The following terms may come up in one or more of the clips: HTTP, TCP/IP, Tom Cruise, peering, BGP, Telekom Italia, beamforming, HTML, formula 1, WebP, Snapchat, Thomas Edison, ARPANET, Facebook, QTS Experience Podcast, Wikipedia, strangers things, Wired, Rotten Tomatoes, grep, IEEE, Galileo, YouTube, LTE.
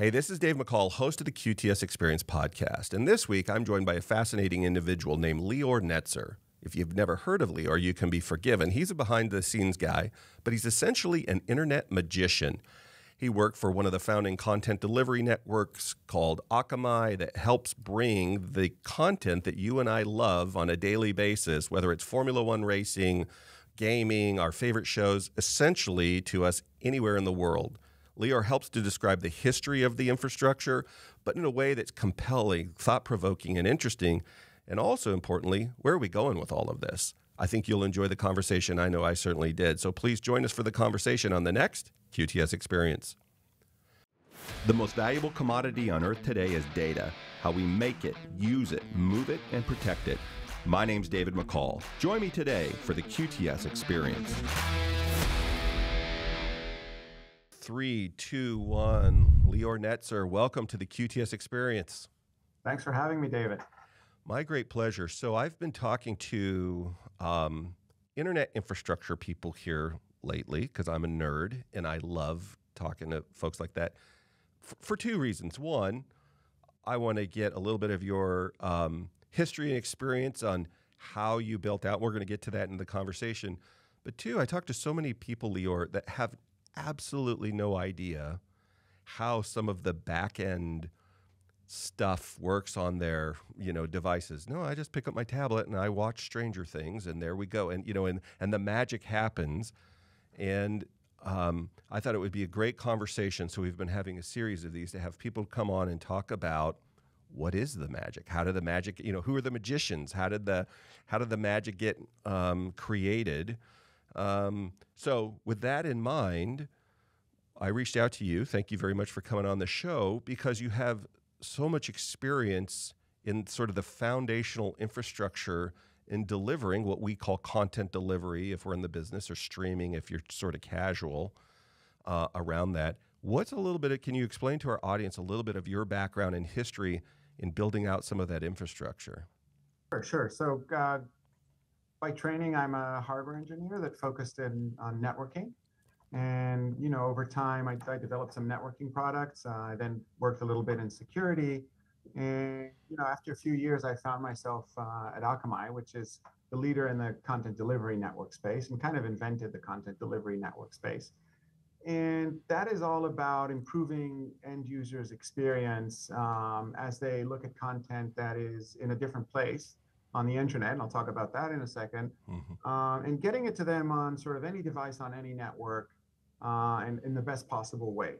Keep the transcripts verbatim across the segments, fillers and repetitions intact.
Hey, this is Dave McCall, host of the Q T S Experience Podcast, and this week I'm joined by a fascinating individual named Lior Netzer. If you've never heard of Lior, you can be forgiven. He's a behind-the-scenes guy, but he's essentially an internet magician. He worked for one of the founding content delivery networks called Akamai that helps bring the content that you and I love on a daily basis, whether it's Formula One racing, gaming, our favorite shows, essentially to us anywhere in the world. Lior helps to describe the history of the infrastructure, but in a way that's compelling, thought-provoking, and interesting, and also, importantly, where are we going with all of this? I think you'll enjoy the conversation. I know I certainly did. So please join us for the conversation on the next Q T S Experience. The most valuable commodity on earth today is data, how we make it, use it, move it, and protect it. My name's David McCall. Join me today for the Q T S Experience. Three, two, one. Lior Netzer, welcome to the Q T S Experience. Thanks for having me, David. My great pleasure. So I've been talking to um, internet infrastructure people here lately because I'm a nerd and I love talking to folks like that F for two reasons. One, I want to get a little bit of your um, history and experience on how you built out. We're going to get to that in the conversation. But two, I talk to so many people, Lior, that have absolutely no idea how some of the back-end stuff works on their, you know, devices. No, I just pick up my tablet and I watch Stranger Things and there we go. And, you know, and, and the magic happens. And um, I thought it would be a great conversation. So we've been having a series of these to have people come on and talk about what is the magic? How did the magic, you know, who are the magicians? How did the, how did the magic get um, created? Um, so with that in mind, I reached out to you. Thank you very much for coming on the show because you have so much experience in sort of the foundational infrastructure in delivering what we call content delivery, if we're in the business, or streaming, if you're sort of casual uh, around that. What's a little bit of, can you explain to our audience a little bit of your background and history in building out some of that infrastructure? Sure, sure. So, uh... by training, I'm a hardware engineer that focused in on networking. And, you know, over time, I, I developed some networking products. Uh, I then worked a little bit in security. And, you know, after a few years, I found myself uh, at Akamai, which is the leader in the content delivery network space and kind of invented the content delivery network space. And that is all about improving end users' experience um, as they look at content that is in a different place on the internet, and I'll talk about that in a second, mm-hmm. um, and getting it to them on sort of any device on any network uh, and in the best possible way.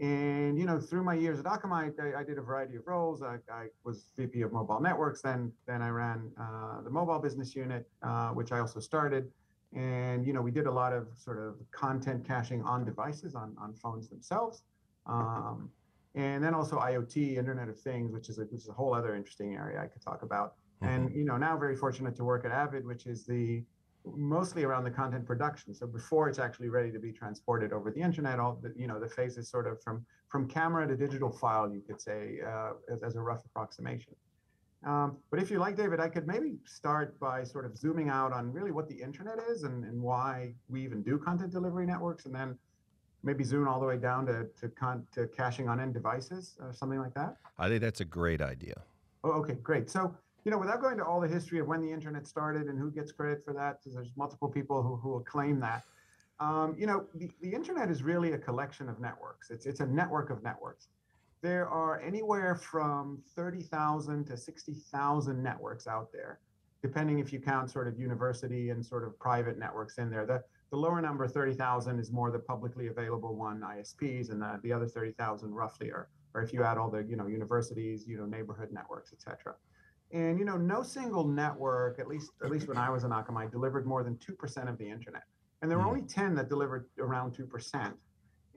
And, you know, through my years at Akamai, I, I did a variety of roles. I, I was V P of mobile networks, then, then I ran uh, the mobile business unit, uh, which I also started. And, you know, we did a lot of sort of content caching on devices, on, on phones themselves. Um, and then also IoT, Internet of Things, which is, a, which is a whole other interesting area I could talk about. And, you know, now very fortunate to work at Avid, which is the mostly around the content production. So before it's actually ready to be transported over the internet, all the, you know, the phase is sort of from from camera to digital file, you could say, uh, as, as a rough approximation. Um, but if you like, David, I could maybe start by sort of zooming out on really what the internet is and, and why we even do content delivery networks, and then maybe zoom all the way down to, to, con to caching on end devices or something like that. I think that's a great idea. Oh, okay, great. So, you know, without going to all the history of when the internet started and who gets credit for that, because there's multiple people who, who will claim that, um, you know, the, the internet is really a collection of networks. It's, it's a network of networks. There are anywhere from thirty thousand to sixty thousand networks out there, depending if you count sort of university and sort of private networks in there. The, the lower number, thirty thousand, is more the publicly available one, I S Ps, and the, the other thirty thousand roughly are, or if you add all the, you know, universities, you know, neighborhood networks, et cetera. And, you know, no single network, at least at least when I was in Akamai, delivered more than two percent of the internet. And there were only ten that delivered around two percent.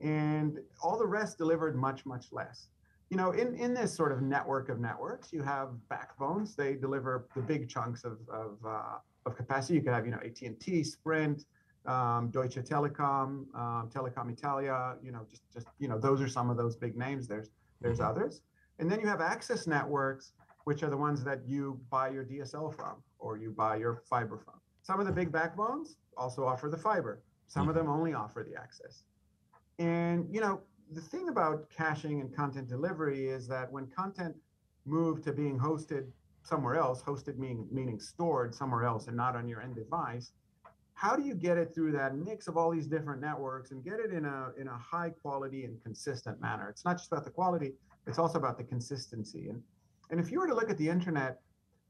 And all the rest delivered much, much less. You know, in, in this sort of network of networks, you have backbones. They deliver the big chunks of, of, uh, of capacity. You could have, you know, A T and T, Sprint, um, Deutsche Telekom, um, Telekom Italia, you know, just, just, you know, those are some of those big names. There's, there's others. And then you have access networks, which are the ones that you buy your D S L from or you buy your fiber from. Some of the big backbones also offer the fiber. Some of them only offer the access. And, you know, the thing about caching and content delivery is that when content moved to being hosted somewhere else, hosted meaning, meaning stored somewhere else and not on your end device, how do you get it through that mix of all these different networks and get it in a in a high quality and consistent manner? It's not just about the quality, it's also about the consistency. And, and if you were to look at the internet,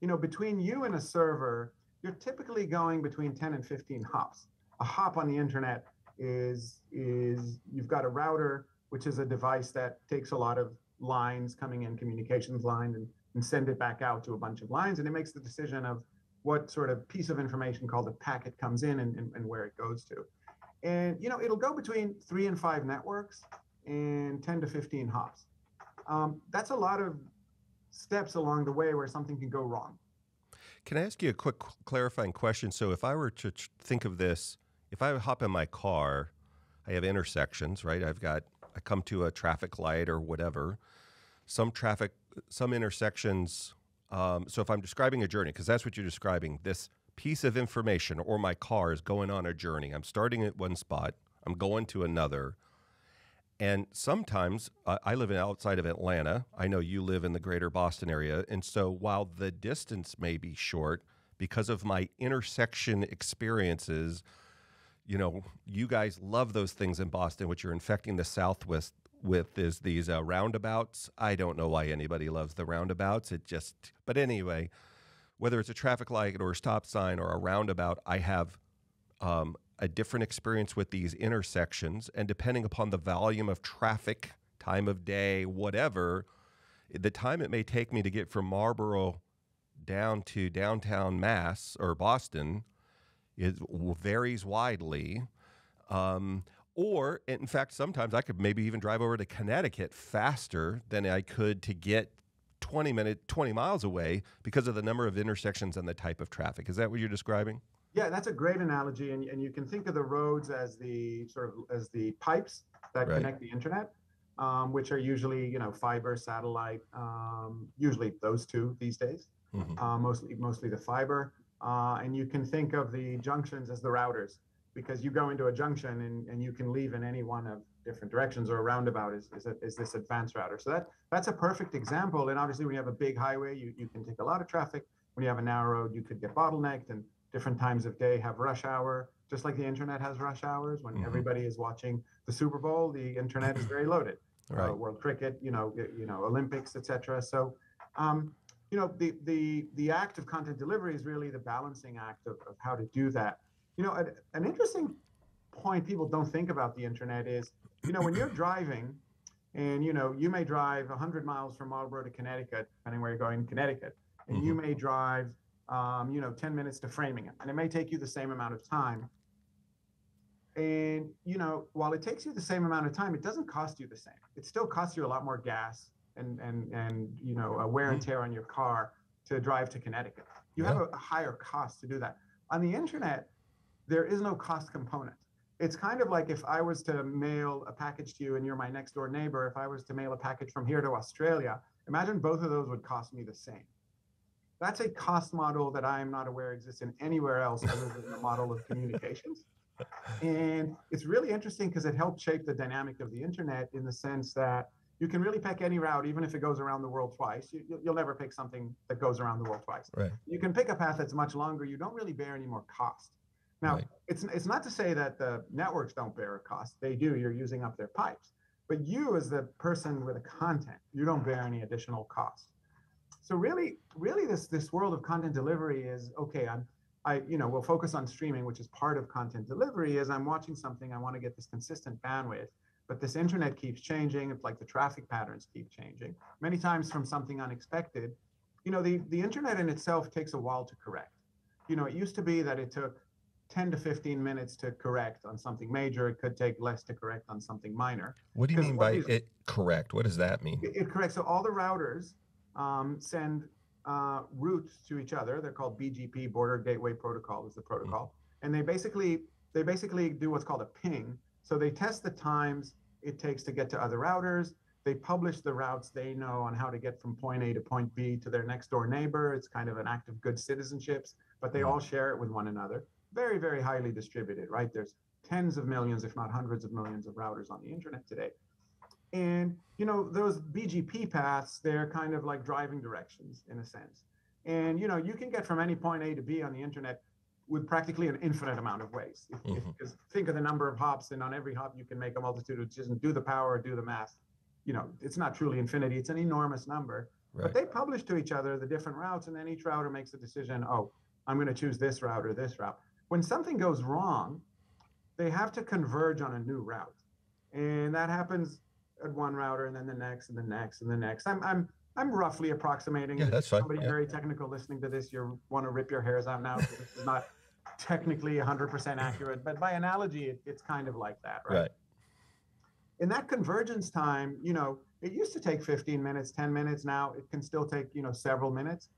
you know, between you and a server, you're typically going between ten and fifteen hops. A hop on the internet is, is you've got a router, which is a device that takes a lot of lines coming in, communications line, and, and send it back out to a bunch of lines. And it makes the decision of what sort of piece of information called a packet comes in and, and, and where it goes to. And, you know, it'll go between three and five networks and ten to fifteen hops. Um, that's a lot of steps along the way where something can go wrong. Can I ask you a quick clarifying question? So if I were to think of this, if I hop in my car, I have intersections, right? I've got, I come to a traffic light or whatever, some traffic, some intersections. Um, so if I'm describing a journey, because that's what you're describing, this piece of information or my car is going on a journey. I'm starting at one spot, I'm going to another. And sometimes uh, I live in outside of Atlanta. I know you live in the greater Boston area. And so while the distance may be short, because of my intersection experiences, you know, you guys love those things in Boston, which you're infecting the Southwest with is these uh, roundabouts. I don't know why anybody loves the roundabouts. It just, but anyway, whether it's a traffic light or a stop sign or a roundabout, I have um, a different experience with these intersections. And depending upon the volume of traffic, time of day, whatever, the time it may take me to get from Marlboro down to downtown Mass or Boston is, varies widely. Um, or, in fact, sometimes I could maybe even drive over to Connecticut faster than I could to get twenty, minute, twenty miles away because of the number of intersections and the type of traffic. Is that what you're describing? Yeah, that's a great analogy, and, and you can think of the roads as the sort of as the pipes that right. connect the internet, um, which are usually you know fiber, satellite, um, usually those two these days, mm-hmm. uh, mostly mostly the fiber, uh, and you can think of the junctions as the routers because you go into a junction and, and you can leave in any one of different directions, or a roundabout is is, a, is this advanced router. So that that's a perfect example, and obviously when you have a big highway, you you can take a lot of traffic. When you have a narrow road, you could get bottlenecked and different times of day have rush hour, just like the internet has rush hours. When mm-hmm. everybody is watching the Super Bowl, the internet is very loaded. Right. Uh, world cricket, you know, you know, Olympics, et cetera. So, um, you know, the the the act of content delivery is really the balancing act of, of how to do that. You know, a, an interesting point people don't think about the internet is, you know, when you're driving, and you know, you may drive one hundred miles from Marlboro to Connecticut, depending where you're going in Connecticut, and mm-hmm. you may drive. Um, you know, ten minutes to Framingham, and it may take you the same amount of time. And, you know, while it takes you the same amount of time, it doesn't cost you the same. It still costs you a lot more gas and, and, and you know, a wear and tear on your car to drive to Connecticut. You yeah. have a, a higher cost to do that. On the internet, there is no cost component. It's kind of like if I was to mail a package to you and you're my next door neighbor, if I was to mail a package from here to Australia, imagine both of those would cost me the same. That's a cost model that I am not aware exists in anywhere else other than the model of communications. And it's really interesting because it helped shape the dynamic of the internet in the sense that you can really pick any route, even if it goes around the world twice. You, you'll never pick something that goes around the world twice. Right. You can pick a path that's much longer. You don't really bear any more cost. Now, right. it's, it's not to say that the networks don't bear a cost. They do. You're using up their pipes. But you as the person with the content, you don't bear any additional cost. So really, really, this this world of content delivery is okay. I'm, I, you know, we'll focus on streaming, which is part of content delivery. Is I'm watching something, I want to get this consistent bandwidth, but this internet keeps changing. It's like the traffic patterns keep changing many times from something unexpected. You know, the the internet in itself takes a while to correct. You know, it used to be that it took ten to fifteen minutes to correct on something major. It could take less to correct on something minor. What do you mean by it correct? What does that mean? It, it corrects. So all the routers. Um, send uh, routes to each other. They're called B G P, Border Gateway Protocol is the protocol. And they basically they basically do what's called a ping. So they test the times it takes to get to other routers. They publish the routes they know on how to get from point A to point B to their next door neighbor. It's kind of an act of good citizenships, but they all share it with one another. Very, very highly distributed, right? There's tens of millions, if not hundreds of millions of routers on the internet today. And, you know, those B G P paths, they're kind of like driving directions in a sense. And, you know, you can get from any point A to B on the internet with practically an infinite amount of ways. If, mm-hmm. if, think of the number of hops, and on every hop you can make a multitude of decisions, do the power, or do the math. You know, it's not truly infinity. It's an enormous number. Right. But they publish to each other the different routes, and then each router makes a decision, oh, I'm going to choose this route or this route. When something goes wrong, they have to converge on a new route. And that happens at one router, and then the next, and the next, and the next. I'm I'm I'm roughly approximating. Yeah, that's fine. Somebody yeah. very technical listening to this, you want to rip your hairs out now because this is not technically one hundred percent accurate. But by analogy, it, it's kind of like that, right? Right. In that convergence time, you know, it used to take fifteen minutes, ten minutes. Now it can still take, you know, several minutes.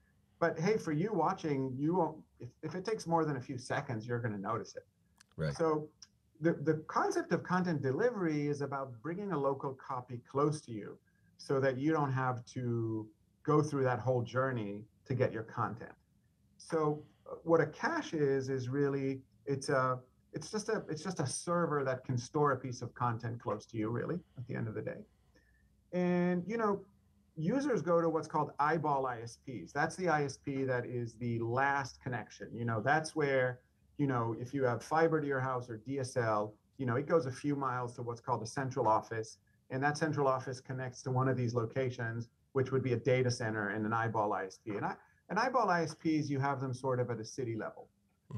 But hey, for you watching, you won't. If, if it takes more than a few seconds, you're going to notice it. Right. So the the concept of content delivery is about bringing a local copy close to you, so that you don't have to go through that whole journey to get your content. So what a cache is is really it's a It's just a it's just a server that can store a piece of content close to you, really, at the end of the day. And, you know, users go to what's called eyeball I S Ps. That's the I S P that is the last connection. You know, that's where, you know, if you have fiber to your house or D S L, you know, it goes a few miles to what's called a central office. And that central office connects to one of these locations, which would be a data center and an eyeball I S P. And I, and eyeball I S Ps, you have them sort of at a city level.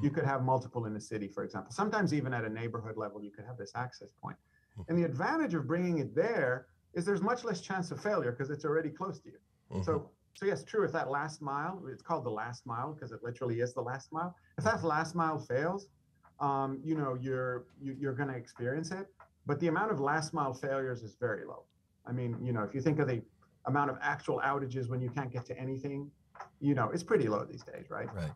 You could have multiple in a city, for example. Sometimes even at a neighborhood level, you could have this access point. And the advantage of bringing it there is there's much less chance of failure because it's already close to you. Mm-hmm. So, so yes, true, if that last mile, it's called the last mile because it literally is the last mile. If that last mile fails, um, you know, you're, you, you're going to experience it. But the amount of last mile failures is very low. I mean, you know, if you think of the amount of actual outages when you can't get to anything, you know, it's pretty low these days, right? Right.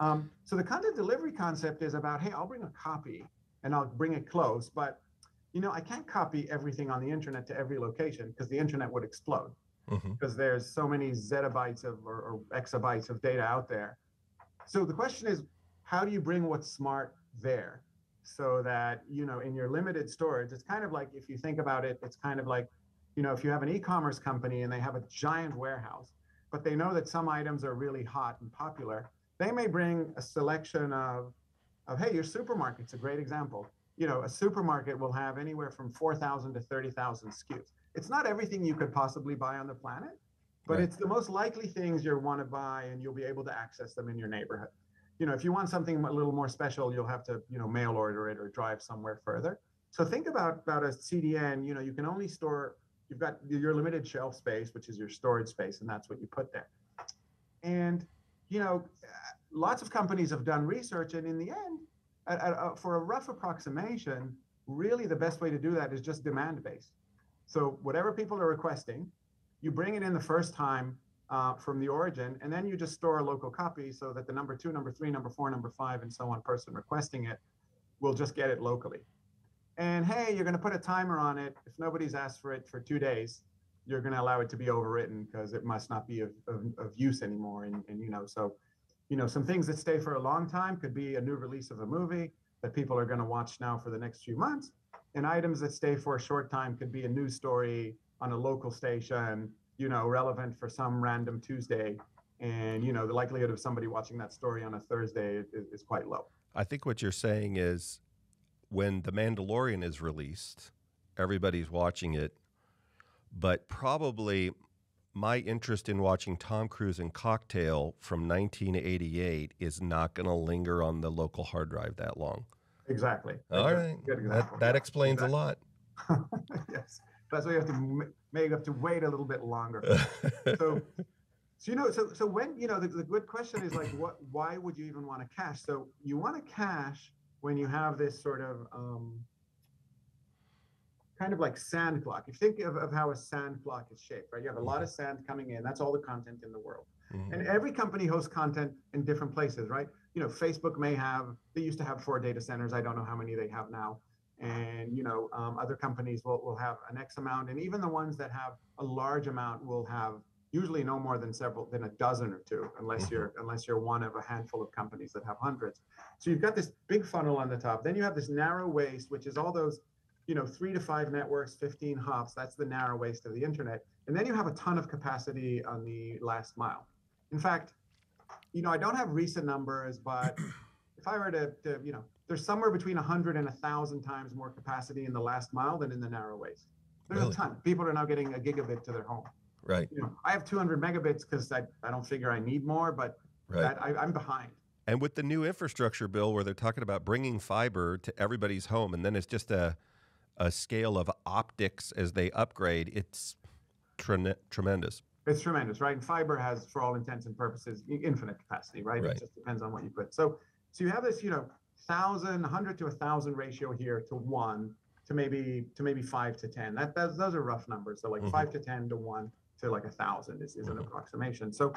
Um, so the content delivery concept is about, hey, I'll bring a copy and I'll bring it close, but, you know, I can't copy everything on the internet to every location because the internet would explode mm-hmm. because there's so many zettabytes of or, or exabytes of data out there. So the question is, how do you bring what's smart there so that, you know, in your limited storage, it's kind of like, if you think about it, it's kind of like, you know, if you have an e-commerce company and they have a giant warehouse, but they know that some items are really hot and popular, they may bring a selection of, of, hey, your supermarket's a great example. You know, a supermarket will have anywhere from four thousand to thirty thousand S K Us. It's not everything you could possibly buy on the planet, but right. it's the most likely things you'll want to buy, and you'll be able to access them in your neighborhood. You know, if you want something a little more special, you'll have to, you know, mail order it or drive somewhere further. So think about, about a C D N. You know, you can only store, you've got your limited shelf space, which is your storage space, and that's what you put there. And you know, lots of companies have done research, and in the end, at, at, uh, for a rough approximation, really the best way to do that is just demand-based. So whatever people are requesting, you bring it in the first time uh, from the origin, and then you just store a local copy so that the number two, number three, number four, number five, and so on person requesting it will just get it locally. And hey, you're going to put a timer on it. If nobody's asked for it for two days, you're going to allow it to be overwritten because it must not be of, of, of use anymore. And, and, you know, so, you know, some things that stay for a long time could be a new release of a movie that people are going to watch now for the next few months. And items that stay for a short time could be a news story on a local station, you know, relevant for some random Tuesday. And, you know, the likelihood of somebody watching that story on a Thursday is, is quite low. I think what you're saying is when The Mandalorian is released, everybody's watching it. But probably my interest in watching Tom Cruise in Cocktail from nineteen eighty-eight is not going to linger on the local hard drive that long. Exactly. All That's right. Good example. That, that explains exactly. a lot. Yes. That's why you have to make up to wait a little bit longer. so, so, you know, so, so when, you know, the, the good question is like, what, why would you even want to cache? So you want to cache when you have this sort of, um, kind of like sand clock. If you think of, of how a sand clock is shaped, right? You have a lot of sand coming in. That's all the content in the world. Mm-hmm. And every company hosts content in different places, right? You know, Facebook may have, they used to have four data centers. I don't know how many they have now. And, you know, um, other companies will, will have an X amount. And even the ones that have a large amount will have usually no more than several, than a dozen or two, unless mm-hmm. you're unless you're one of a handful of companies that have hundreds. So you've got this big funnel on the top. Then you have this narrow waist, which is all those you know, three to five networks, fifteen hops. That's the narrow waist of the internet. And then you have a ton of capacity on the last mile. In fact, you know, I don't have recent numbers, but if I were to, to you know, there's somewhere between one hundred and one thousand times more capacity in the last mile than in the narrow waist. There's really? a ton. People are now getting a gigabit to their home. Right. You know, I have two hundred megabits because I, I don't figure I need more, but right. that, I, I'm behind. And with the new infrastructure bill where they're talking about bringing fiber to everybody's home, and then it's just a, a scale of optics as they upgrade, it's tre- tremendous. It's tremendous, right? And fiber has, for all intents and purposes, infinite capacity, right? right? It just depends on what you put. So so you have this, you know, one hundred to one thousand ratio here to one to maybe to maybe five to ten. That that's, Those are rough numbers. So like mm-hmm. five to ten to one to like one thousand is, is mm-hmm. an approximation. So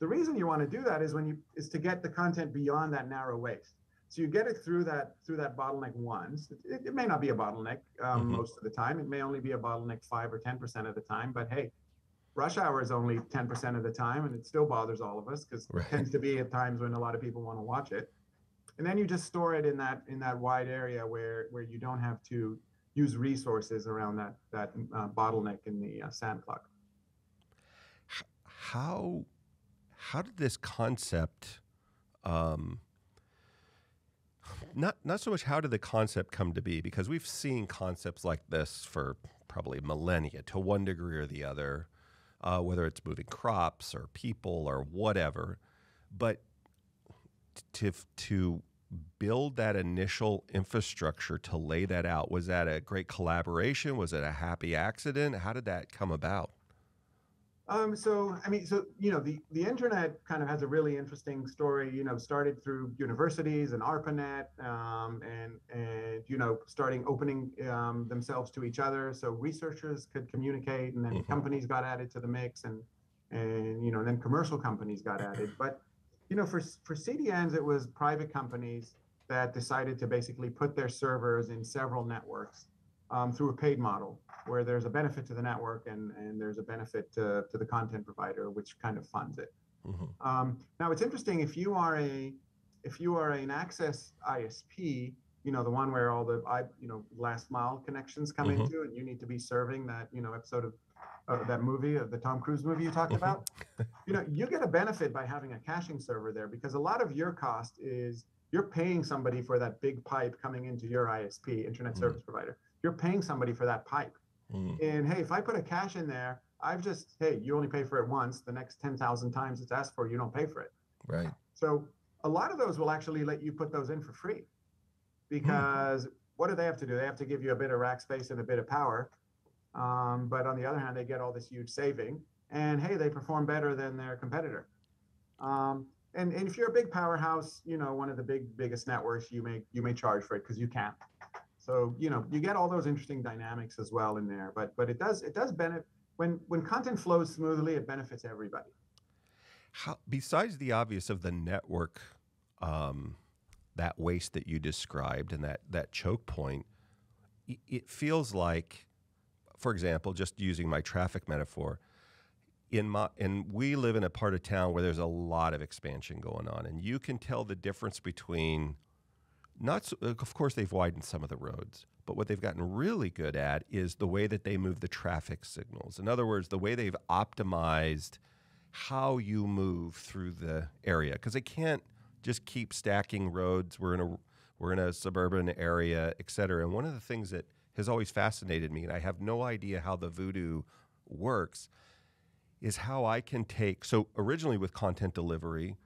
the reason you want to do that is when you is to get the content beyond that narrow waist. So you get it through that through that bottleneck once. It, it may not be a bottleneck um, mm-hmm. most of the time. It may only be a bottleneck five or ten percent of the time, but hey, rush hour is only ten percent of the time, and it still bothers all of us because right. it tends to be at times when a lot of people want to watch it. And then you just store it in that in that wide area where where you don't have to use resources around that that uh, bottleneck in the uh, sand plug. How how did this concept, um, not not so much how did the concept come to be, because we've seen concepts like this for probably millennia to one degree or the other. Uh, whether it's moving crops or people or whatever, but to to build that initial infrastructure to lay that out, was that a great collaboration? Was it a happy accident? How did that come about? Um, so I mean, so you know, the the internet kind of has a really interesting story. You know, started through universities and ARPANET, um, and and you know, starting opening um, themselves to each other, so researchers could communicate, and then mm-hmm. companies got added to the mix, and and you know, and then commercial companies got added. But you know, for for C D Ns, it was private companies that decided to basically put their servers in several networks. Um, through a paid model where there's a benefit to the network and, and there's a benefit to, to the content provider, which kind of funds it. Mm-hmm. Um, now, it's interesting, if you are a if you are an access I S P, you know, the one where all the, you know, last mile connections come mm-hmm. into, and you need to be serving that, you know, episode of uh, that movie, of the Tom Cruise movie you talked mm-hmm. about, you know, you get a benefit by having a caching server there, because a lot of your cost is you're paying somebody for that big pipe coming into your I S P, internet mm-hmm. service provider. You're paying somebody for that pipe. Mm. And hey, if I put a cache in there, I've just, hey, you only pay for it once. The next ten thousand times it's asked for, you don't pay for it. Right. So a lot of those will actually let you put those in for free, because mm. what do they have to do? They have to give you a bit of rack space and a bit of power. Um, but on the other hand, they get all this huge saving, and hey, they perform better than their competitor. Um, and, and if you're a big powerhouse, you know, one of the big, biggest networks, you may, you may charge for it because you can. So, you know, you get all those interesting dynamics as well in there, but but it does it does benefit when when content flows smoothly, it benefits everybody. How, besides the obvious of the network, um, that waste that you described and that that choke point, it feels like, for example, just using my traffic metaphor, in my and we live in a part of town where there's a lot of expansion going on, and you can tell the difference between. Not so, of course, they've widened some of the roads, but what they've gotten really good at is the way that they move the traffic signals. In other words, the way they've optimized how you move through the area, because they can't just keep stacking roads. We're in a we're in a suburban area, et cetera. And one of the things that has always fascinated me, and I have no idea how the voodoo works, is how I can take. So originally with content delivery,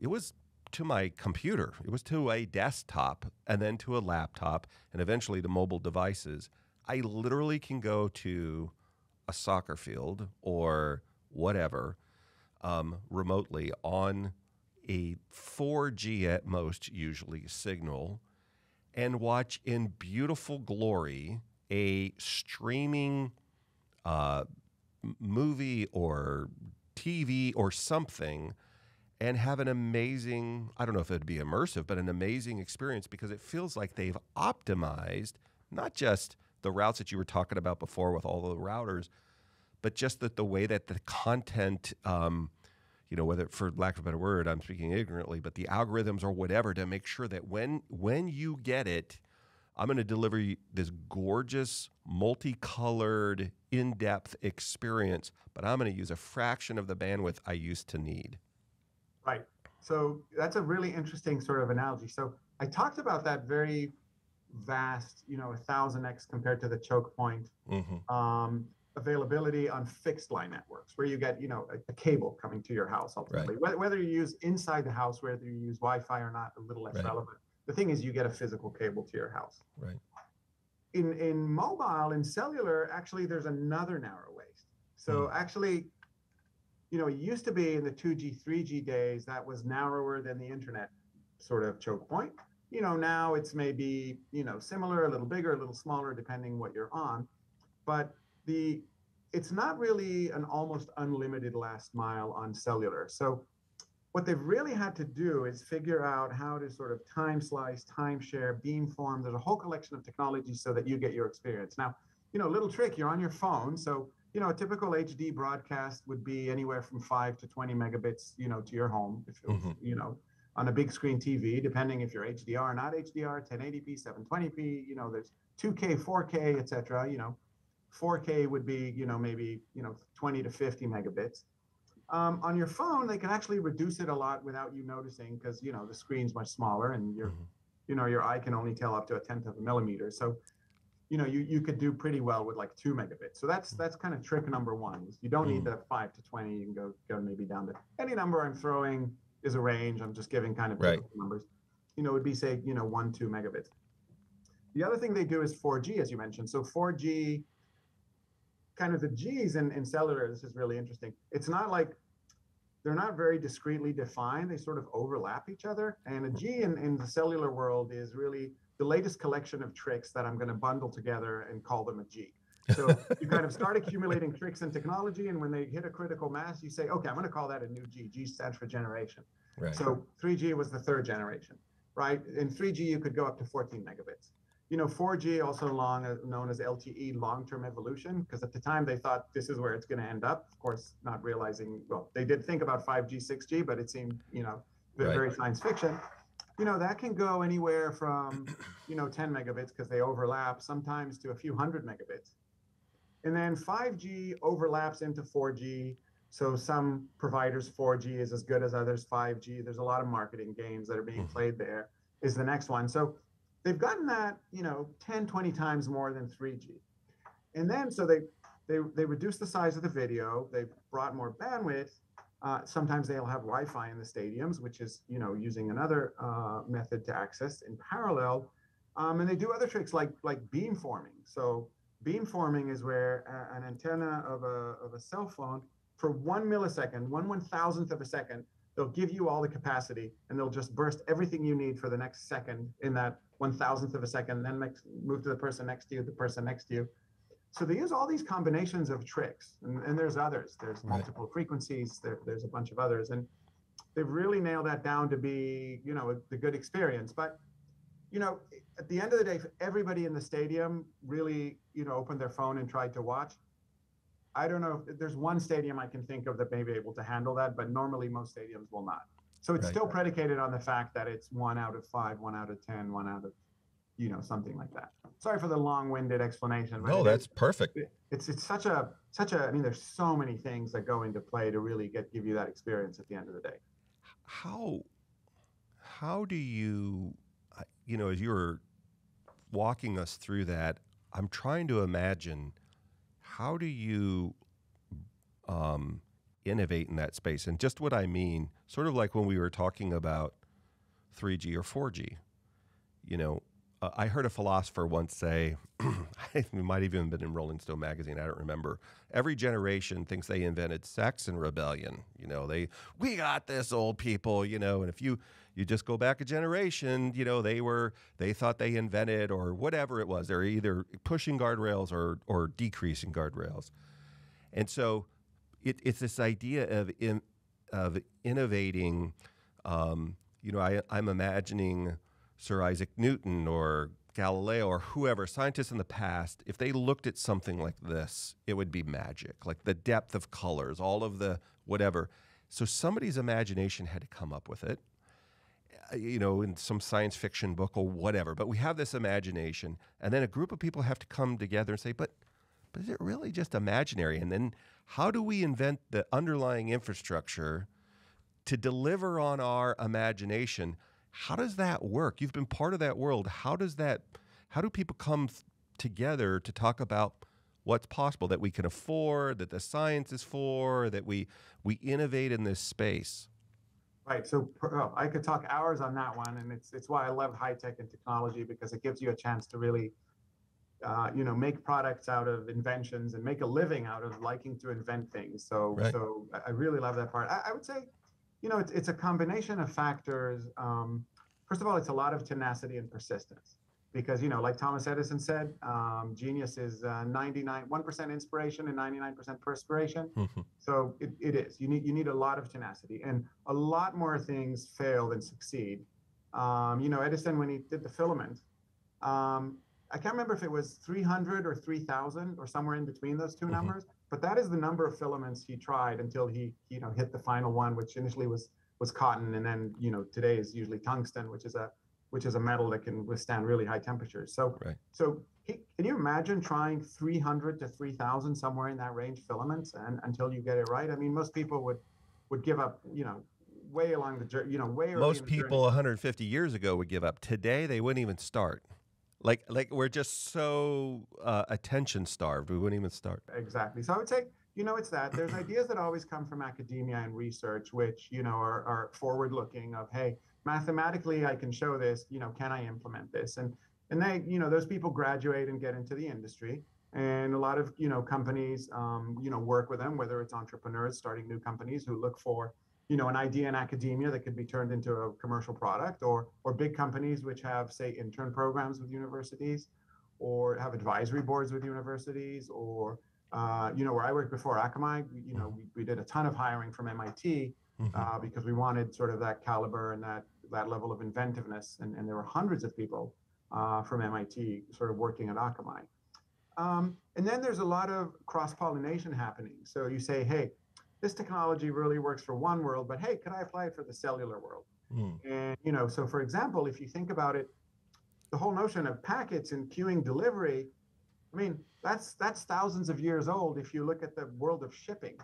it was. To my computer. It was to a desktop and then to a laptop and eventually to mobile devices. I literally can go to a soccer field or whatever um, remotely on a four G at most usually signal and watch in beautiful glory a streaming uh, movie or T V or something and have an amazing, I don't know if it'd be immersive, but an amazing experience, because it feels like they've optimized not just the routes that you were talking about before with all the routers, but just that the way that the content, um, you know, whether for lack of a better word, I'm speaking ignorantly, but the algorithms or whatever to make sure that when when you get it, I'm going to deliver you this gorgeous, multicolored, in-depth experience, but I'm going to use a fraction of the bandwidth I used to need. Right. So that's a really interesting sort of analogy. So I talked about that very vast, you know, a thousand X compared to the choke point, mm-hmm. um, availability on fixed line networks where you get, you know, a, a cable coming to your house ultimately. Right. Whether you use inside the house, whether you use Wi-Fi or not, a little less right. relevant. The thing is, you get a physical cable to your house. Right. In in mobile, in cellular, actually, there's another narrow waist. So mm. actually, you know, it used to be in the two G, three G days, that was narrower than the internet sort of choke point. You know, now it's maybe, you know, similar, a little bigger, a little smaller, depending what you're on. But the it's not really an almost unlimited last mile on cellular. So what they've really had to do is figure out how to sort of time slice, time share, beamform. There's a whole collection of technologies so that you get your experience. Now, you know, little trick, you're on your phone. So, you know, a typical H D broadcast would be anywhere from five to twenty megabits, you know, to your home, if mm-hmm. you know, on a big screen T V, depending if you're H D R or not H D R, ten eighty p, seven twenty p, you know, there's two K, four K, et cetera. You know, four K would be, you know, maybe, you know, twenty to fifty megabits. Um, on your phone, they can actually reduce it a lot without you noticing because, you know, the screen's much smaller and your, mm-hmm. you know, your eye can only tell up to a tenth of a millimeter. So, you know, you, you could do pretty well with like two megabits. So that's that's kind of trick number one. You don't mm-hmm. need the five to twenty. You can go, go maybe down to any number I'm throwing is a range. I'm just giving kind of right. numbers. You know, it would be, say, you know, one, two megabits. The other thing they do is four G, as you mentioned. So four G, kind of the G's in, in cellular, this is really interesting. It's not like they're not very discreetly defined. They sort of overlap each other. And a G in, in the cellular world is really the latest collection of tricks that I'm going to bundle together and call them a G. So you kind of start accumulating tricks and technology. And when they hit a critical mass, you say, okay, I'm going to call that a new G. G stands for generation. Right. So three G was the third generation, right? In three G, you could go up to fourteen megabits. You know, four G, also long uh, known as L T E, long-term evolution, because at the time they thought this is where it's going to end up. Of course, not realizing, well, they did think about five G, six G, but it seemed, you know, right. very science fiction. You know, that can go anywhere from, you know, ten megabits because they overlap sometimes to a few hundred megabits. And then five G overlaps into four G. So some providers, four G is as good as others, five G. There's a lot of marketing games that are being played there is the next one. So they've gotten that, you know, ten, twenty times more than three G. And then, so they they they reduce the size of the video. They've brought more bandwidth. Uh, sometimes they'll have Wi-Fi in the stadiums, which is, you know, using another uh, method to access in parallel. Um, and they do other tricks like like beamforming. So beamforming is where a, an antenna of a, of a cell phone for one millisecond, one one thousandth of a second, they'll give you all the capacity and they'll just burst everything you need for the next second in that one thousandth of a second, then make, move to the person next to you, the person next to you. So they use all these combinations of tricks, and, and there's others. There's multiple right. frequencies. There, there's a bunch of others, and they've really nailed that down to be, you know, the good experience. But, you know, at the end of the day, if everybody in the stadium really, you know, opened their phone and tried to watch, I don't know if there's one stadium I can think of that may be able to handle that, but normally most stadiums will not. So it's right, still predicated right. on the fact that it's one out of five, one out of ten, one out of, you know, something like that. Sorry for the long-winded explanation. But no, that's is, perfect. It, it's it's such a such a. I mean, there's so many things that go into play to really get give you that experience at the end of the day. How how do you, you know, as you were walking us through that, I'm trying to imagine how do you. Um, innovate in that space. And just what I mean, sort of like when we were talking about three G or four G, you know, uh, I heard a philosopher once say, it might even have been in Rolling Stone magazine, I don't remember, every generation thinks they invented sex and rebellion. You know, they, we got this, old people, you know, and if you, you just go back a generation, you know, they were, they thought they invented or whatever it was, they're either pushing guardrails or, or decreasing guardrails. And so It, it's this idea of in, of innovating. Um, you know, I, I'm imagining Sir Isaac Newton or Galileo or whoever, scientists in the past, if they looked at something like this, it would be magic, like the depth of colors, all of the whatever. So somebody's imagination had to come up with it. you know, in some science fiction book or whatever, but we have this imagination, and then a group of people have to come together and say, but, but is it really just imaginary? And then how do we invent the underlying infrastructure to deliver on our imagination? How does that work? You've been part of that world. How does that, how do people come together to talk about what's possible, that we can afford, that the science is for, that we, we innovate in this space? Right. So oh, I could talk hours on that one. And it's, it's why I love high tech and technology, because it gives you a chance to really, uh, you know, make products out of inventions and make a living out of liking to invent things. So, right. so I really love that part. I, I would say, you know, it's, it's a combination of factors. Um, first of all, it's a lot of tenacity and persistence, because, you know, like Thomas Edison said, um, genius is uh, ninety-nine, one percent inspiration and ninety-nine percent perspiration. Mm-hmm. So it, it is, you need, you need a lot of tenacity, and a lot more things fail than succeed. Um, you know, Edison, when he did the filament, um, I can't remember if it was three hundred or three thousand or somewhere in between those two mm-hmm. numbers, but that is the number of filaments he tried until he, you know, hit the final one, which initially was, was cotton. And then, you know, today is usually tungsten, which is a, which is a metal that can withstand really high temperatures. So, right. so he, can you imagine trying three hundred to three thousand, somewhere in that range, filaments, and until you get it right? I mean, most people would, would give up, you know, way along the journey, you know, way. Most people one hundred fifty years ago would give up. Today, they wouldn't even start. Like, like we're just so uh, attention starved, we wouldn't even start. Exactly. So I would say, you know, it's that there's ideas that always come from academia and research, which, you know, are, are forward looking of, hey, mathematically, I can show this, you know, can I implement this? And, and they, you know, those people graduate and get into the industry, and a lot of, you know, companies, um, you know, work with them, whether it's entrepreneurs starting new companies who look for, you know, an idea in academia that could be turned into a commercial product, or, or big companies which have, say, intern programs with universities, or have advisory boards with universities, or, uh, you know, where I worked before, Akamai, you know, we, we did a ton of hiring from M I T, mm-hmm. uh, because we wanted sort of that caliber and that, that level of inventiveness. And, and there were hundreds of people uh, from M I T sort of working at Akamai. Um, and then there's a lot of cross-pollination happening. So you say, hey, this technology really works for one world, but hey, could I apply it for the cellular world? Mm. And, you know, so for example, if you think about it, the whole notion of packets and queuing delivery, I mean, that's, that's thousands of years old. If you look at the world of shipping,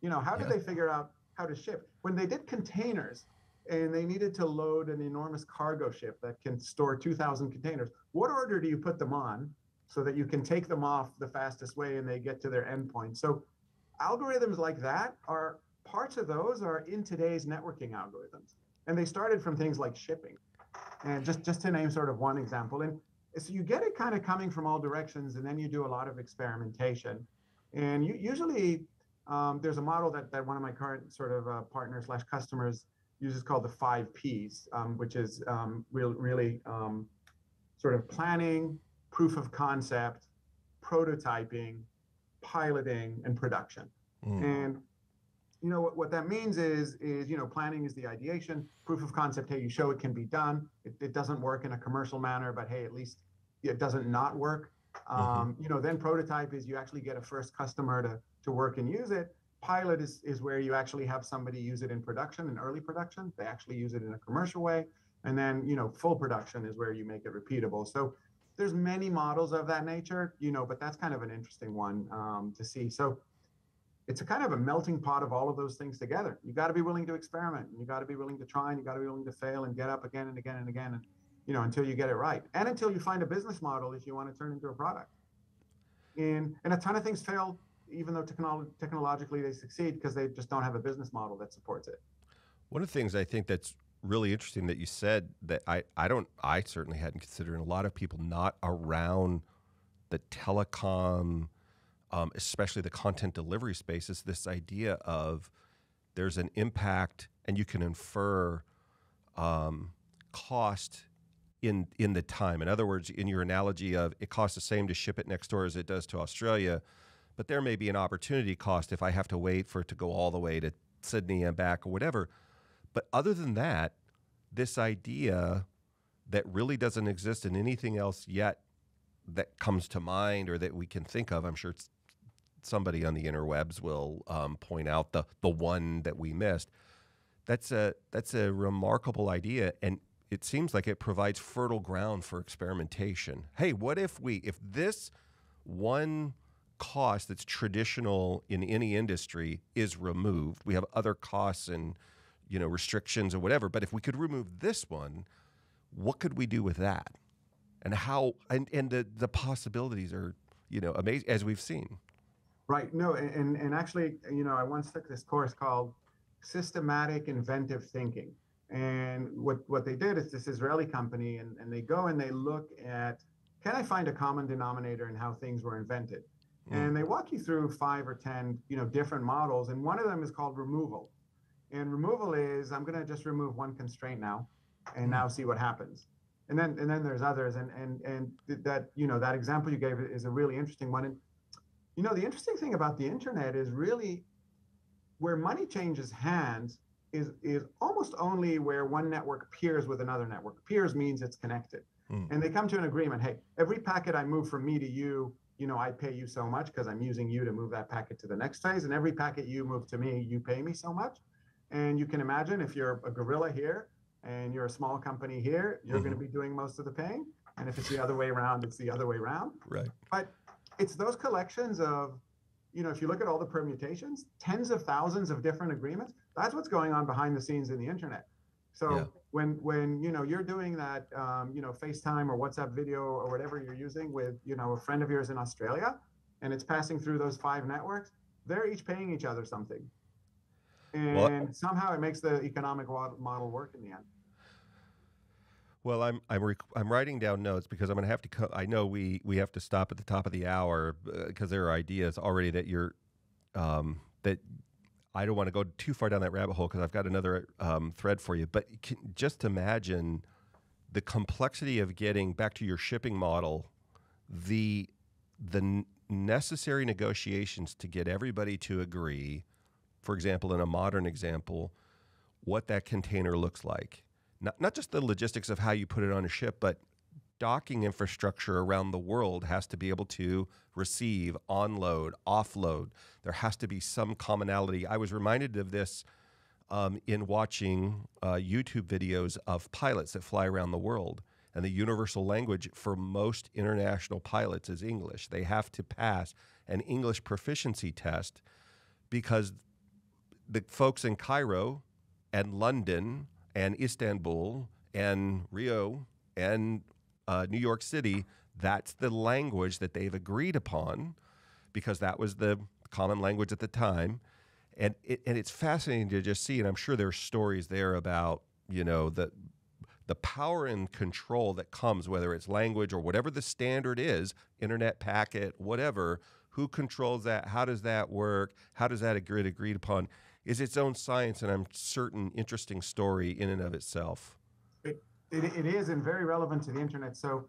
you know, how did yeah. they figure out how to ship? When they did containers, and they needed to load an enormous cargo ship that can store two thousand containers, what order do you put them on so that you can take them off the fastest way and they get to their endpoint? So algorithms like that are, parts of those are in today's networking algorithms. And they started from things like shipping. And just, just to name sort of one example. And so you get it kind of coming from all directions, and then you do a lot of experimentation. And you usually, um, there's a model that, that one of my current sort of uh, partners slash customers uses called the five P's, um, which is um, real, really um, sort of planning, proof of concept, prototyping, piloting, and production. Mm. And you know what, what that means is, is you know, planning is the ideation, proof of concept, hey, you show it can be done. It, it doesn't work in a commercial manner, but hey, at least it doesn't not work. Um, mm-hmm. You know, then prototype is you actually get a first customer to to work and use it. Pilot is, is where you actually have somebody use it in production, in early production. They actually use it in a commercial way. And then, you know, full production is where you make it repeatable. So there's many models of that nature, you know, but that's kind of an interesting one um, to see. So it's a kind of a melting pot of all of those things together. You got to be willing to experiment, and you got to be willing to try, and you got to be willing to fail and get up again and again and again, and, you know, until you get it right. And until you find a business model if you want to turn into a product. And, and a ton of things fail, even though technolo technologically they succeed, because they just don't have a business model that supports it. One of the things I think that's really interesting that you said that I, I don't, I certainly hadn't considered, and a lot of people not around the telecom, um, especially the content delivery space, is this idea of there's an impact and you can infer um, cost in, in the time. In other words, in your analogy of it costs the same to ship it next door as it does to Australia, but there may be an opportunity cost if I have to wait for it to go all the way to Sydney and back or whatever. But other than that, this idea that really doesn't exist in anything else yet that comes to mind or that we can think of, I'm sure it's somebody on the interwebs will um, point out the, the one that we missed. That's a that's a remarkable idea, and it seems like it provides fertile ground for experimentation. Hey, what if we if this one cost that's traditional in any industry is removed? We have other costs and you know restrictions or whatever, but if we could remove this one, what could we do with that? And how and and the the possibilities are you know amazing, as we've seen. Right. No, and and actually, you know, I once took this course called Systematic Inventive Thinking, and what what they did is this Israeli company, and, and they go and they look at, can I find a common denominator in how things were invented? Mm. And they walk you through five or ten you know different models, and one of them is called removal. And removal is, I'm going to just remove one constraint now and mm. now see what happens. And then and then there's others, and and and that you know that example you gave is a really interesting one. And you know the interesting thing about the internet is really where money changes hands is, is almost only where one network peers with another network. Peers means it's connected. Mm. And they come to an agreement, hey, every packet I move from me to you, you know, I pay you so much because I'm using you to move that packet to the next phase. And every packet you move to me, you pay me so much. And you can imagine if you're a gorilla here and you're a small company here, you're mm-hmm. going to be doing most of the paying. And if it's the other way around, it's the other way around. Right. But it's those collections of, you know, if you look at all the permutations, tens of thousands of different agreements, that's what's going on behind the scenes in the internet. So yeah. when, when, you know, you're doing that, um, you know, FaceTime or WhatsApp video or whatever you're using with, you know, a friend of yours in Australia, and it's passing through those five networks, they're each paying each other something. And well, somehow it makes the economic model work in the end. Well, I'm I'm rec I'm writing down notes because I'm going to have to. Co I know we we have to stop at the top of the hour because uh, there are ideas already that you're um, that I don't want to go too far down that rabbit hole because I've got another um, thread for you. But can, just imagine the complexity of getting back to your shipping model, the the necessary negotiations to get everybody to agree. For example, in a modern example, what that container looks like. Not, not just the logistics of how you put it on a ship, but docking infrastructure around the world has to be able to receive, onload, offload. There has to be some commonality. I was reminded of this um, in watching uh, YouTube videos of pilots that fly around the world. And the universal language for most international pilots is English. They have to pass an English proficiency test because the folks in Cairo and London and Istanbul and Rio and uh, New York City, that's the language that they've agreed upon because that was the common language at the time. And, it, and it's fascinating to just see, and I'm sure there's stories there about, you know, the, the power and control that comes, whether it's language or whatever the standard is, internet packet, whatever, who controls that, how does that work, how does that get agreed upon? Is its own science, and I'm certain interesting story in and of itself. It, it, it is, and very relevant to the internet. So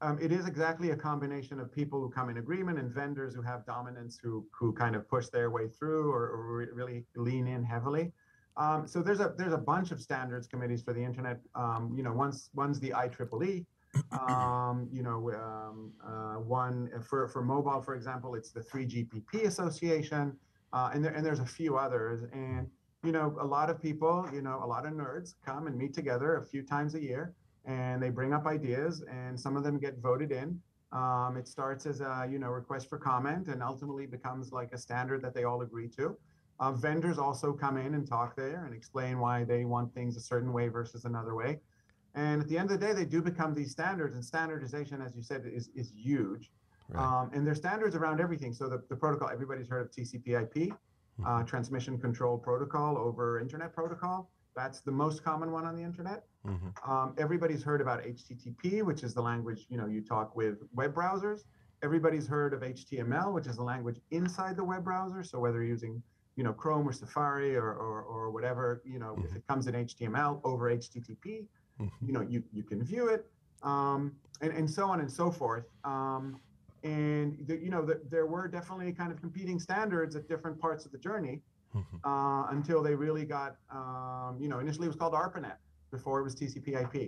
um, it is exactly a combination of people who come in agreement and vendors who have dominance, who who kind of push their way through or, or re really lean in heavily. Um, so there's a there's a bunch of standards committees for the internet. Um, you know, one's one's the I triple E. Um, you know, um, uh, one for for mobile, for example, it's the three G P P Association. Uh, and, there, and there's a few others. And, you know, a lot of people, you know, a lot of nerds come and meet together a few times a year, and they bring up ideas, and some of them get voted in. Um, it starts as a, you know, request for comment and ultimately becomes like a standard that they all agree to. Uh, vendors also come in and talk there and explain why they want things a certain way versus another way. And at the end of the day, they do become these standards, and standardization, as you said, is, is huge. Right. Um, and there's standards around everything. So the, the protocol, everybody's heard of T C P I P, uh, transmission control protocol over internet protocol. That's the most common one on the internet. Mm-hmm. um, everybody's heard about H T T P, which is the language, you know, you talk with web browsers. Everybody's heard of H T M L, which is the language inside the web browser. So whether you're using, you know, Chrome or Safari or, or, or whatever, you know, mm-hmm. if it comes in H T M L over H T T P, mm-hmm. you know, you, you can view it um, and, and so on and so forth. Um, And, the, you know, the, there were definitely kind of competing standards at different parts of the journey uh, until they really got, um, you know, initially it was called ARPANET before it was T C P I P.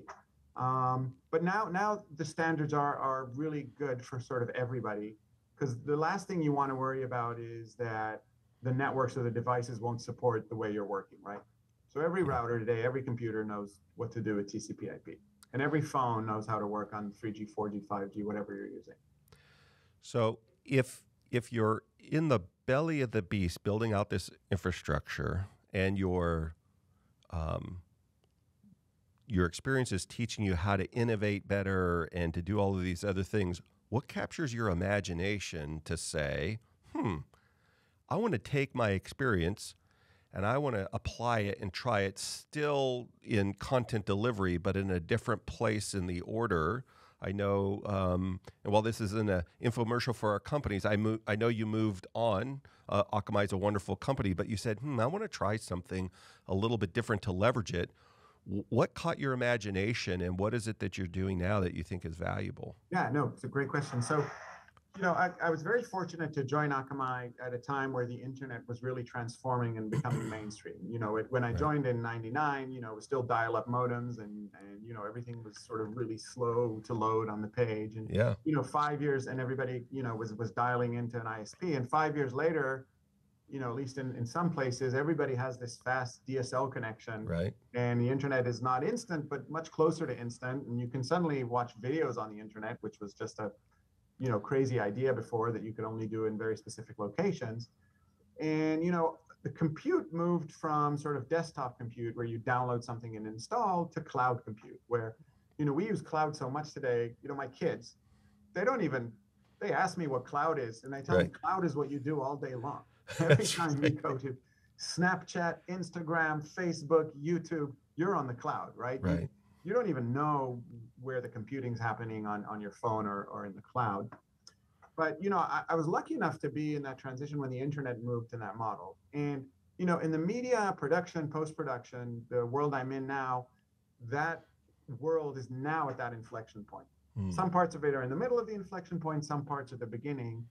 Um, but now now the standards are, are really good for sort of everybody, because the last thing you want to worry about is that the networks or the devices won't support the way you're working, right? So every router today, every computer knows what to do with T C P I P. And every phone knows how to work on three G, four G, five G, whatever you're using. So if if you're in the belly of the beast building out this infrastructure and your, um, your experience is teaching you how to innovate better and to do all of these other things, what captures your imagination to say, hmm, I want to take my experience and I want to apply it and try it still in content delivery, but in a different place in the order. I know, um, and while this isn't an infomercial for our companies, I, mo I know you moved on. Uh, Akamai is a wonderful company, but you said, hmm, I want to try something a little bit different to leverage it. W what caught your imagination, and what is it that you're doing now that you think is valuable? Yeah, no, it's a great question. So, you know, I, I was very fortunate to join Akamai at a time where the internet was really transforming and becoming mainstream. You know, it, when I joined in ninety-nine, you know, it was still dial-up modems, and, and, you know, everything was sort of really slow to load on the page. And, yeah. you know, five years and everybody, you know, was, was dialing into an I S P. And five years later, you know, at least in, in some places, everybody has this fast D S L connection. Right. And the internet is not instant, but much closer to instant. And you can suddenly watch videos on the internet, which was just a you know, crazy idea before that you could only do in very specific locations. And, you know, the compute moved from sort of desktop compute where you download something and install to cloud compute where, you know, we use cloud so much today, you know, my kids, they don't even, they ask me what cloud is and I tell right. them cloud is what you do all day long. Every time right. you go to Snapchat, Instagram, Facebook, YouTube, you're on the cloud, right? Right. You, You don't even know where the computing's happening on, on your phone or, or in the cloud. But, you know, I, I was lucky enough to be in that transition when the internet moved to that model. And, you know, in the media production, post-production, the world I'm in now, that world is now at that inflection point. Mm. Some parts of it are in the middle of the inflection point, some parts are the beginning.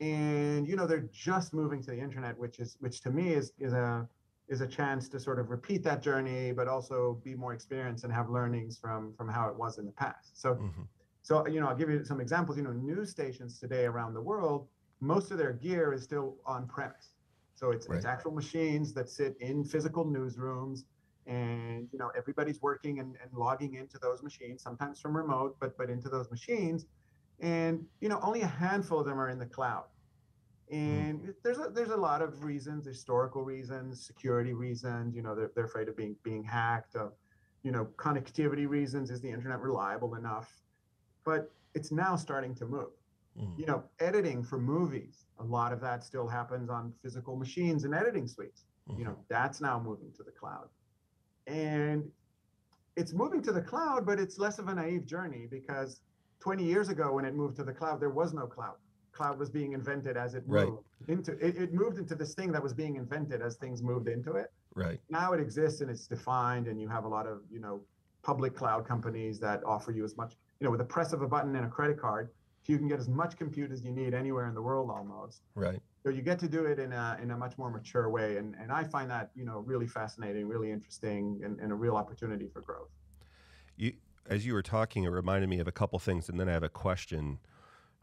And, you know, they're just moving to the internet, which is, which to me is, is a, is a chance to sort of repeat that journey, but also be more experienced and have learnings from, from how it was in the past. So, mm-hmm. so, you know, I'll give you some examples. You know, news stations today around the world, most of their gear is still on premise. So it's, right. it's actual machines that sit in physical newsrooms and, you know, everybody's working and, and logging into those machines, sometimes from remote, but, but into those machines. And, you know, only a handful of them are in the cloud. And there's a, there's a lot of reasons, historical reasons, security reasons, you know, they're, they're afraid of being, being hacked, of, you know, connectivity reasons, is the internet reliable enough? But it's now starting to move. Mm-hmm. You know, editing for movies, a lot of that still happens on physical machines and editing suites. Mm-hmm. You know, that's now moving to the cloud. And it's moving to the cloud, but it's less of a naive journey because twenty years ago when it moved to the cloud, there was no cloud. Cloud was being invented as it moved right. into it, it moved into this thing that was being invented as things moved into it. Right now it exists and it's defined, and you have a lot of you know public cloud companies that offer you as much you know with the press of a button and a credit card, you can get as much compute as you need anywhere in the world almost. Right. So you get to do it in a in a much more mature way, and and I find that you know really fascinating, really interesting, and, and a real opportunity for growth. You as you were talking, it reminded me of a couple things, and then I have a question.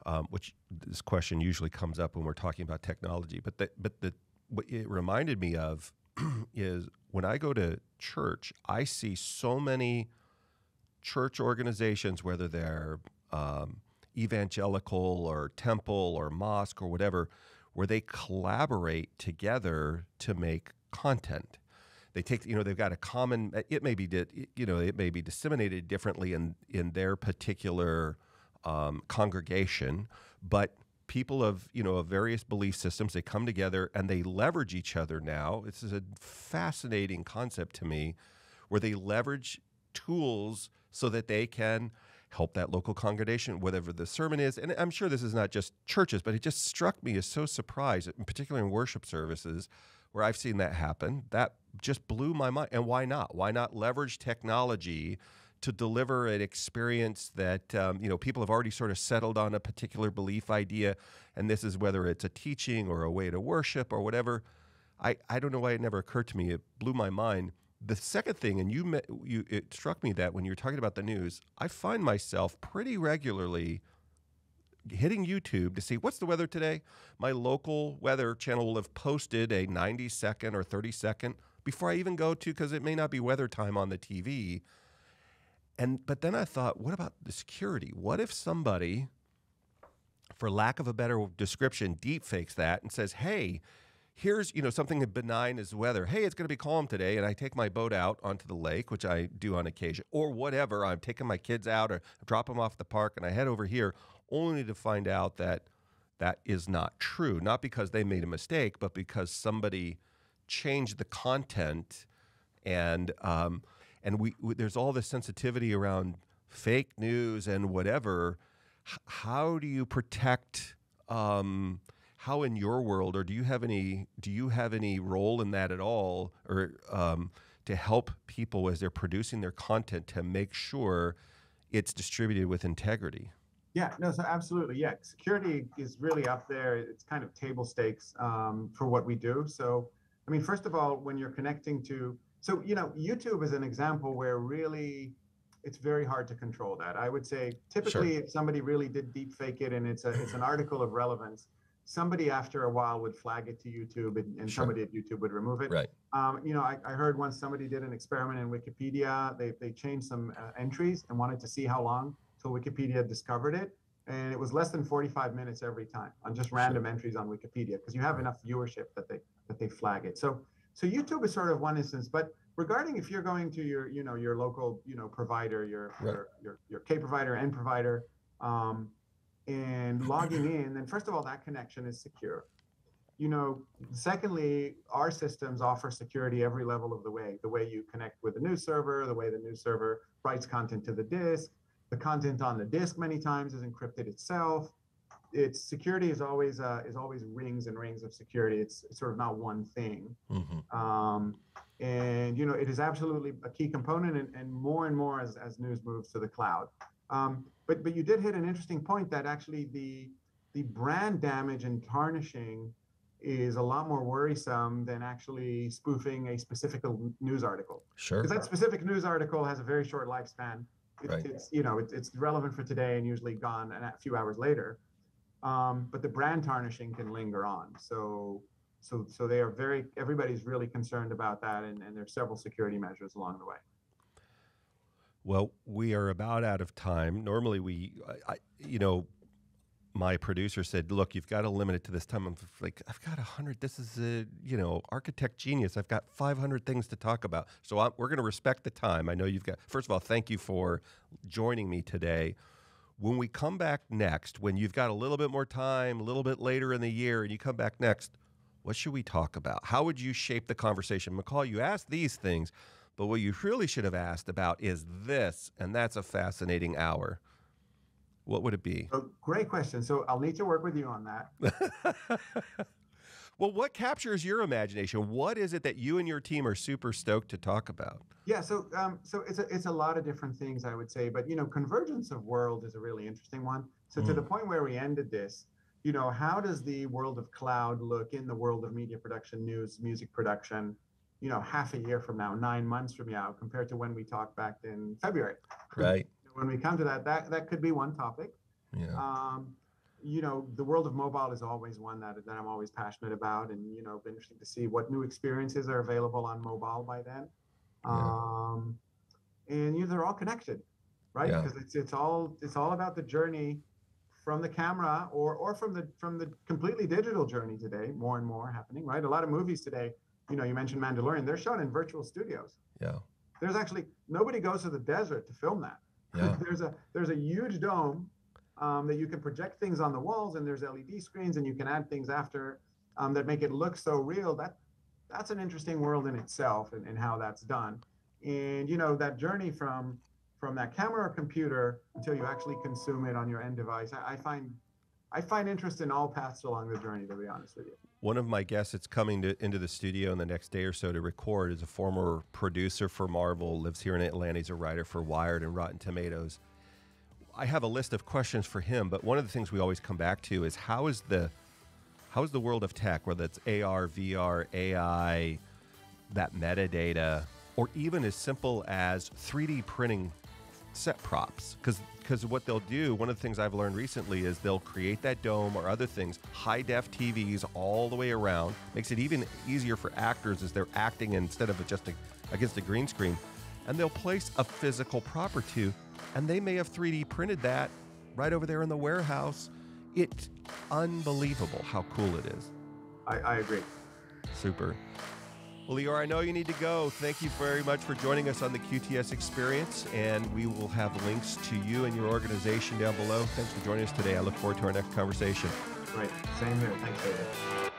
Um, which this question usually comes up when we're talking about technology, but the, but the, what it reminded me of is when I go to church, I see so many church organizations, whether they're um, evangelical or temple or mosque or whatever, where they collaborate together to make content. They take, you know, they've got a common, it may be, you know, it may be disseminated differently in, in their particular Um, congregation, but people of you know of various belief systems, they come together and they leverage each other now. This is a fascinating concept to me, where they leverage tools so that they can help that local congregation, whatever the sermon is. And I'm sure this is not just churches, but it just struck me as so surprised, in particular in worship services, where I've seen that happen. That just blew my mind. And why not? Why not leverage technology to deliver an experience that, um, you know, people have already sort of settled on a particular belief idea, and this is whether it's a teaching or a way to worship or whatever. I, I don't know why it never occurred to me. It blew my mind. The second thing, and you, met, you it struck me that when you were talking about the news, I find myself pretty regularly hitting YouTube to see what's the weather today. My local weather channel will have posted a ninety-second or thirty-second before I even go to, because it may not be weather time on the T V. And but then I thought, what about the security? What if somebody, for lack of a better description, deep fakes that and says, hey, here's, you know, something benign as weather. Hey, it's going to be calm today, and I take my boat out onto the lake, which I do on occasion, or whatever. I'm taking my kids out or drop them off at the park, and I head over here only to find out that that is not true. Not because they made a mistake, but because somebody changed the content, and um, and we, we there's all this sensitivity around fake news and whatever. H- how do you protect? Um, How in your world, or do you have any? Do you have any role in that at all, or um, to help people as they're producing their content to make sure it's distributed with integrity? Yeah, no, so absolutely, yeah. Security is really up there. It's kind of table stakes um, for what we do. So, I mean, first of all, when you're connecting to, so you know, YouTube is an example where really, it's very hard to control that. I would say typically, sure. If somebody really did deep fake it, and it's a it's an article of relevance, somebody after a while would flag it to YouTube, and, and sure. Somebody at YouTube would remove it. Right. Um, you know, I, I heard once somebody did an experiment in Wikipedia. They they changed some uh, entries and wanted to see how long till Wikipedia discovered it, and it was less than forty-five minutes every time on just random sure. entries on Wikipedia, because you have enough viewership that they that they flag it. So so YouTube is sort of one instance, but regarding if you're going to your you know your local you know provider, your right. your, your your K provider, N provider. Um, And logging in, then first of all, that connection is secure. You know, secondly, our systems offer security every level of the way. The way you connect with the news server, the way the news server writes content to the disk, the content on the disk many times is encrypted itself. Its security is always uh, is always rings and rings of security. It's, it's sort of not one thing. Mm-hmm. Um, and you know, it is absolutely a key component, and, and more and more as, as news moves to the cloud. Um, but but you did hit an interesting point that actually the the brand damage and tarnishing is a lot more worrisome than actually spoofing a specific news article. Sure. Because that specific news article has a very short lifespan. It, right. It's you know it, it's relevant for today and usually gone a few hours later. Um, but the brand tarnishing can linger on. So so so they are very everybody's really concerned about that, and, and there's several security measures along the way. Well, we are about out of time. Normally we, I, you know, my producer said, look, you've got to limit it to this time. I'm like, I've got a hundred. This is a, you know, architect genius. I've got five hundred things to talk about. So I'm, we're going to respect the time. I know you've got, first of all, thank you for joining me today. When we come back next, when you've got a little bit more time, a little bit later in the year, and you come back next, what should we talk about? How would you shape the conversation? McCall, you asked these things. But what you really should have asked about is this, and that's a fascinating hour. What would it be? Oh, great question. So I'll need to work with you on that. Well, what captures your imagination? What is it that you and your team are super stoked to talk about? Yeah, so um, so it's a, it's a lot of different things, I would say. But, you know, convergence of world is a really interesting one. So mm. to the point where we ended this, you know, how does the world of cloud look in the world of media production, news, music production, you know, half a year from now, nine months from now, compared to when we talked back in February. Right. When we come to that, that, that could be one topic. Yeah. Um, you know, the world of mobile is always one that, that I'm always passionate about. And, you know, it'd be interesting to see what new experiences are available on mobile by then. Yeah. Um, and you know, they're all connected, right? Because yeah. it's, it's all, it's all about the journey from the camera or, or from the, from the completely digital journey today, more and more happening, right? A lot of movies today, you know, you mentioned Mandalorian. They're shot in virtual studios. Yeah. There's actually nobody goes to the desert to film that. Yeah. there's a there's a huge dome um, that you can project things on the walls, and there's L E D screens, and you can add things after um, that make it look so real. That that's an interesting world in itself, and, and how that's done. And you know that journey from from that camera or computer until you actually consume it on your end device. I, I find. I find interest in all paths along the journey, to be honest with you. One of my guests that's coming to, into the studio in the next day or so to record is a former producer for Marvel, lives here in Atlanta. He's a writer for Wired and Rotten Tomatoes. I have a list of questions for him, but one of the things we always come back to is how is the how is the world of tech, whether it's A R, V R, A I, that metadata, or even as simple as three D printing set props, because because what they'll do, one of the things I've learned recently is they'll create that dome or other things, high def T Vs all the way around, makes it even easier for actors as they're acting instead of just a, against a green screen, and they'll place a physical prop or two, and they may have three D printed that right over there in the warehouse. It's unbelievable how cool it is. I, I agree. Super. Well, Lior, I know you need to go. Thank you very much for joining us on the Q T S Experience, and we will have links to you and your organization down below. Thanks for joining us today. I look forward to our next conversation. Great. Same here. Thanks, David.